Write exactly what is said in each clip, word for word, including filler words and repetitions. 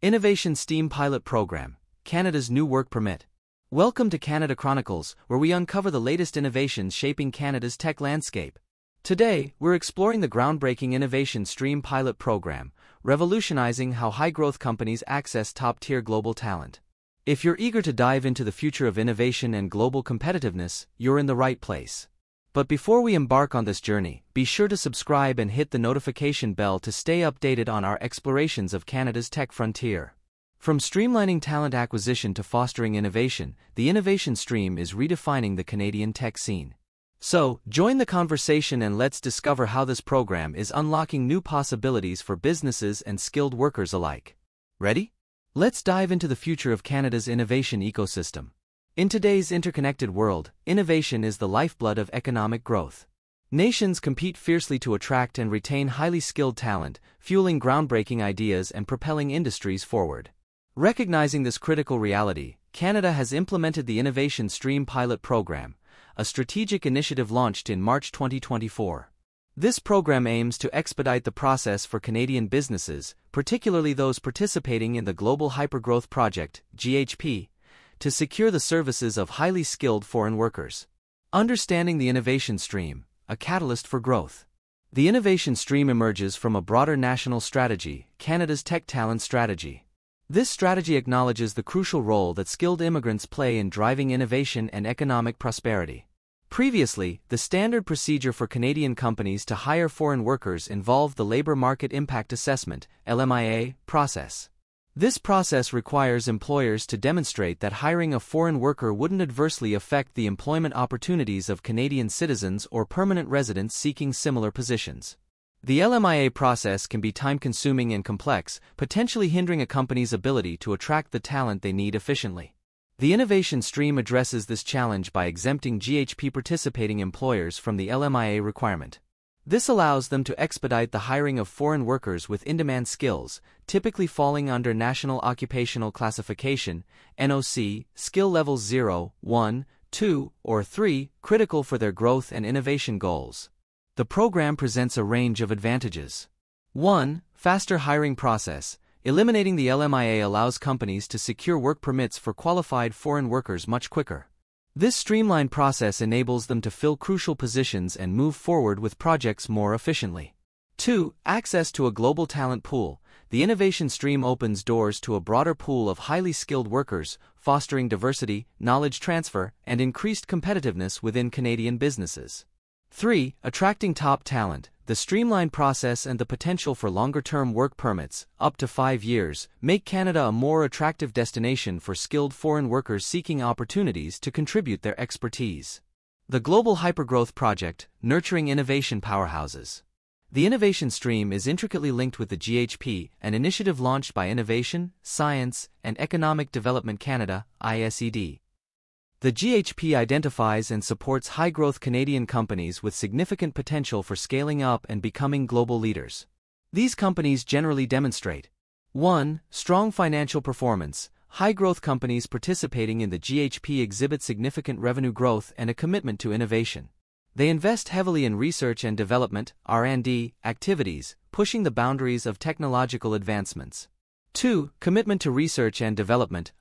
Innovation Stream Pilot Program, Canada's New Work Permit. Welcome to Canada Chronicles, where we uncover the latest innovations shaping Canada's tech landscape. Today, we're exploring the groundbreaking Innovation Stream Pilot Program, revolutionizing how high-growth companies access top-tier global talent. If you're eager to dive into the future of innovation and global competitiveness, you're in the right place. But before we embark on this journey, be sure to subscribe and hit the notification bell to stay updated on our explorations of Canada's tech frontier. From streamlining talent acquisition to fostering innovation, the Innovation Stream is redefining the Canadian tech scene. So, join the conversation and let's discover how this program is unlocking new possibilities for businesses and skilled workers alike. Ready? Let's dive into the future of Canada's innovation ecosystem. In today's interconnected world, innovation is the lifeblood of economic growth. Nations compete fiercely to attract and retain highly skilled talent, fueling groundbreaking ideas and propelling industries forward. Recognizing this critical reality, Canada has implemented the Innovation Stream Pilot Program, a strategic initiative launched in March twenty twenty-four. This program aims to expedite the process for Canadian businesses, particularly those participating in the Global Hypergrowth Project, G H P, to secure the services of highly skilled foreign workers. Understanding the Innovation Stream, a catalyst for growth. The Innovation Stream emerges from a broader national strategy, Canada's Tech Talent Strategy. This strategy acknowledges the crucial role that skilled immigrants play in driving innovation and economic prosperity. Previously, the standard procedure for Canadian companies to hire foreign workers involved the Labour Market Impact Assessment (L M I A) process. This process requires employers to demonstrate that hiring a foreign worker wouldn't adversely affect the employment opportunities of Canadian citizens or permanent residents seeking similar positions. The L M I A process can be time-consuming and complex, potentially hindering a company's ability to attract the talent they need efficiently. The Innovation Stream addresses this challenge by exempting G H P participating employers from the L M I A requirement. This allows them to expedite the hiring of foreign workers with in-demand skills, typically falling under National Occupational Classification (N O C), skill levels zero, one, two, or three, critical for their growth and innovation goals. The program presents a range of advantages. one. Faster hiring process. Eliminating the L M I A allows companies to secure work permits for qualified foreign workers much quicker. This streamlined process enables them to fill crucial positions and move forward with projects more efficiently. two. Access to a global talent pool. The Innovation Stream opens doors to a broader pool of highly skilled workers, fostering diversity, knowledge transfer, and increased competitiveness within Canadian businesses. three. Attracting top talent. The streamlined process and the potential for longer-term work permits, up to five years, make Canada a more attractive destination for skilled foreign workers seeking opportunities to contribute their expertise. The Global Hypergrowth Project, nurturing innovation powerhouses. The Innovation Stream is intricately linked with the G H P, an initiative launched by Innovation, Science, and Economic Development Canada, I S E D. The G H P identifies and supports high-growth Canadian companies with significant potential for scaling up and becoming global leaders. These companies generally demonstrate one. Strong financial performance. High-growth companies participating in the G H P exhibit significant revenue growth and a commitment to innovation. They invest heavily in research and development (R and D) activities, pushing the boundaries of technological advancements. two. Commitment to research and development.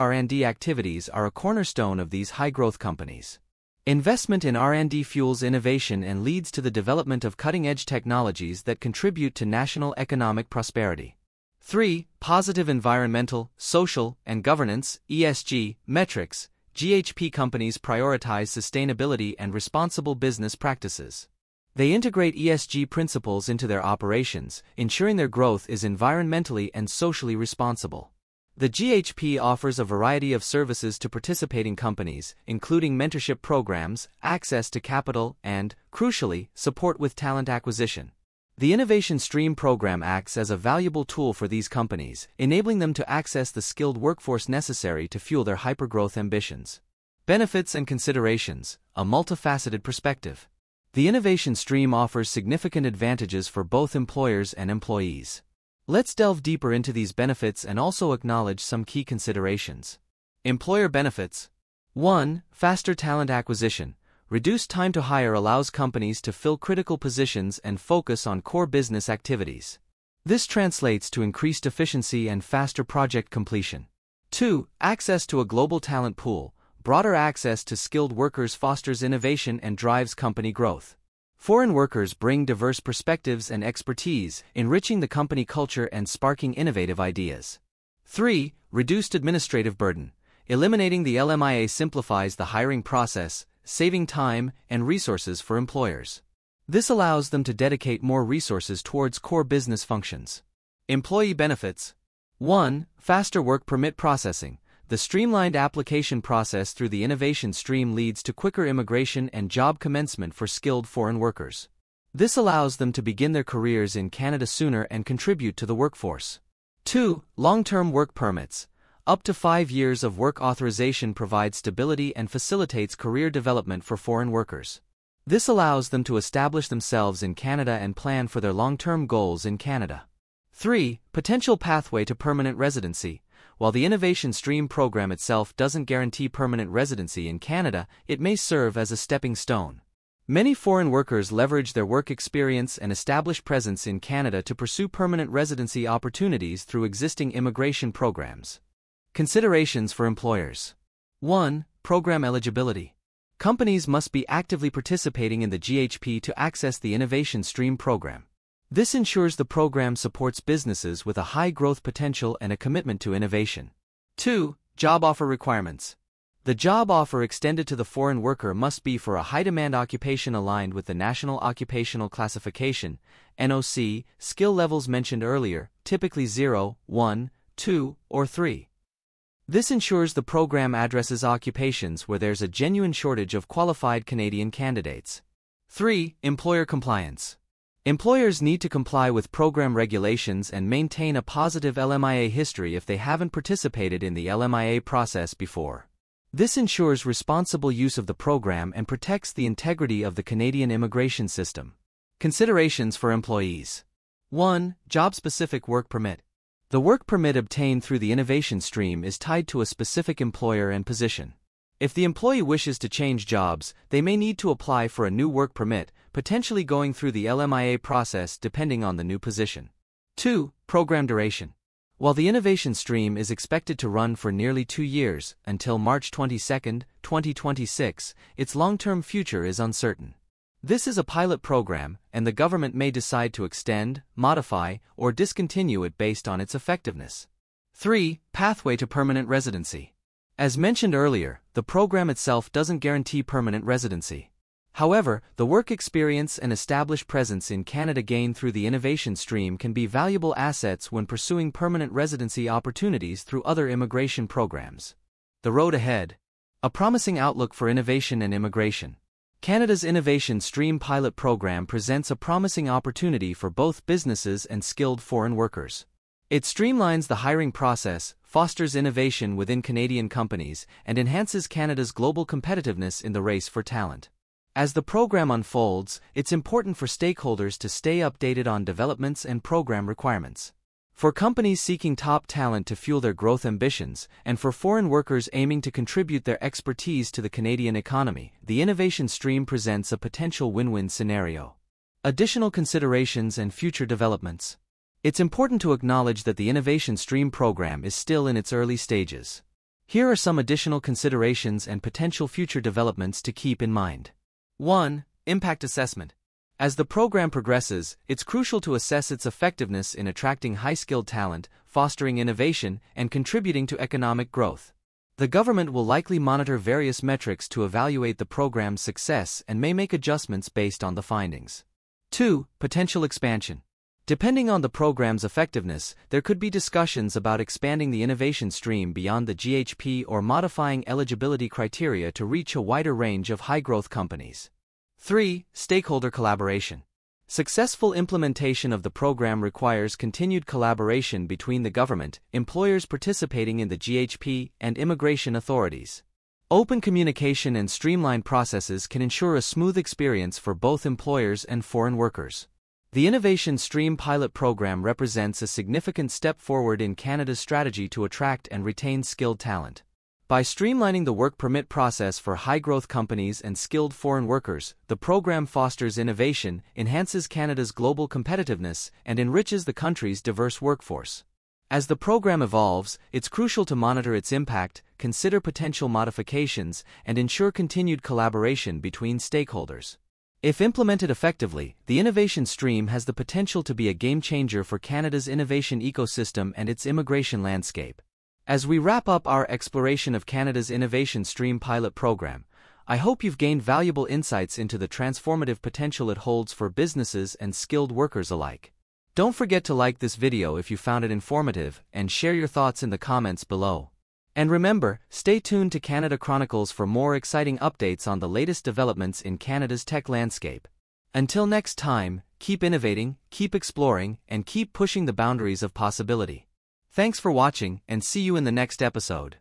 R and D activities are a cornerstone of these high-growth companies. Investment in R and D fuels innovation and leads to the development of cutting-edge technologies that contribute to national economic prosperity. three. Positive environmental, social, and governance (E S G) metrics. G H P companies prioritize sustainability and responsible business practices. They integrate E S G principles into their operations, ensuring their growth is environmentally and socially responsible. The G H P offers a variety of services to participating companies, including mentorship programs, access to capital, and, crucially, support with talent acquisition. The Innovation Stream program acts as a valuable tool for these companies, enabling them to access the skilled workforce necessary to fuel their hypergrowth ambitions. Benefits and considerations, a multifaceted perspective. The Innovation Stream offers significant advantages for both employers and employees. Let's delve deeper into these benefits and also acknowledge some key considerations. Employer benefits. one. Faster talent acquisition. Reduced time to hire allows companies to fill critical positions and focus on core business activities. This translates to increased efficiency and faster project completion. two. Access to a global talent pool. Broader access to skilled workers fosters innovation and drives company growth. Foreign workers bring diverse perspectives and expertise, enriching the company culture and sparking innovative ideas. three. Reduced administrative burden. Eliminating the L M I A simplifies the hiring process, saving time and resources for employers. This allows them to dedicate more resources towards core business functions. Employee benefits. one. Faster work permit processing. The streamlined application process through the innovation stream leads to quicker immigration and job commencement for skilled foreign workers. This allows them to begin their careers in Canada sooner and contribute to the workforce. two. Long-term work permits. Up to five years of work authorization provides stability and facilitates career development for foreign workers. This allows them to establish themselves in Canada and plan for their long-term goals in Canada. three. Potential pathway to permanent residency. While the Innovation Stream program itself doesn't guarantee permanent residency in Canada, it may serve as a stepping stone. Many foreign workers leverage their work experience and establish presence in Canada to pursue permanent residency opportunities through existing immigration programs. Considerations for employers. one. Program eligibility. Companies must be actively participating in the G H P to access the Innovation Stream program. This ensures the program supports businesses with a high growth potential and a commitment to innovation. two. Job offer requirements. The job offer extended to the foreign worker must be for a high-demand occupation aligned with the National Occupational Classification (N O C) skill levels mentioned earlier, typically zero, one, two, or three. This ensures the program addresses occupations where there's a genuine shortage of qualified Canadian candidates. three. Employer compliance. Employers need to comply with program regulations and maintain a positive L M I A history if they haven't participated in the L M I A process before. This ensures responsible use of the program and protects the integrity of the Canadian immigration system. Considerations for employees. one. Job-specific work permit. The work permit obtained through the Innovation Stream is tied to a specific employer and position. If the employee wishes to change jobs, they may need to apply for a new work permit, potentially going through the L M I A process depending on the new position. two. Program duration. While the Innovation Stream is expected to run for nearly two years, until March twenty-second, twenty twenty-six, its long-term future is uncertain. This is a pilot program, and the government may decide to extend, modify, or discontinue it based on its effectiveness. three. Pathway to permanent residency. As mentioned earlier, the program itself doesn't guarantee permanent residency. However, the work experience and established presence in Canada gained through the Innovation Stream can be valuable assets when pursuing permanent residency opportunities through other immigration programs. The road ahead. A promising outlook for innovation and immigration. Canada's Innovation Stream pilot program presents a promising opportunity for both businesses and skilled foreign workers. It streamlines the hiring process, fosters innovation within Canadian companies, and enhances Canada's global competitiveness in the race for talent. As the program unfolds, it's important for stakeholders to stay updated on developments and program requirements. For companies seeking top talent to fuel their growth ambitions, and for foreign workers aiming to contribute their expertise to the Canadian economy, the Innovation Stream presents a potential win-win scenario. Additional considerations and future developments. It's important to acknowledge that the Innovation Stream program is still in its early stages. Here are some additional considerations and potential future developments to keep in mind. one. Impact assessment. As the program progresses, it's crucial to assess its effectiveness in attracting high-skilled talent, fostering innovation, and contributing to economic growth. The government will likely monitor various metrics to evaluate the program's success and may make adjustments based on the findings. two. Potential expansion. Depending on the program's effectiveness, there could be discussions about expanding the Innovation Stream beyond the G H P or modifying eligibility criteria to reach a wider range of high-growth companies. three. Stakeholder collaboration. Successful implementation of the program requires continued collaboration between the government, employers participating in the G H P, and immigration authorities. Open communication and streamlined processes can ensure a smooth experience for both employers and foreign workers. The Innovation Stream pilot program represents a significant step forward in Canada's strategy to attract and retain skilled talent. By streamlining the work permit process for high-growth companies and skilled foreign workers, the program fosters innovation, enhances Canada's global competitiveness, and enriches the country's diverse workforce. As the program evolves, it's crucial to monitor its impact, consider potential modifications, and ensure continued collaboration between stakeholders. If implemented effectively, the innovation stream has the potential to be a game-changer for Canada's innovation ecosystem and its immigration landscape. As we wrap up our exploration of Canada's Innovation Stream Pilot Program, I hope you've gained valuable insights into the transformative potential it holds for businesses and skilled workers alike. Don't forget to like this video if you found it informative and share your thoughts in the comments below. And remember, stay tuned to Canada Chronicles for more exciting updates on the latest developments in Canada's tech landscape. Until next time, keep innovating, keep exploring, and keep pushing the boundaries of possibility. Thanks for watching, and see you in the next episode.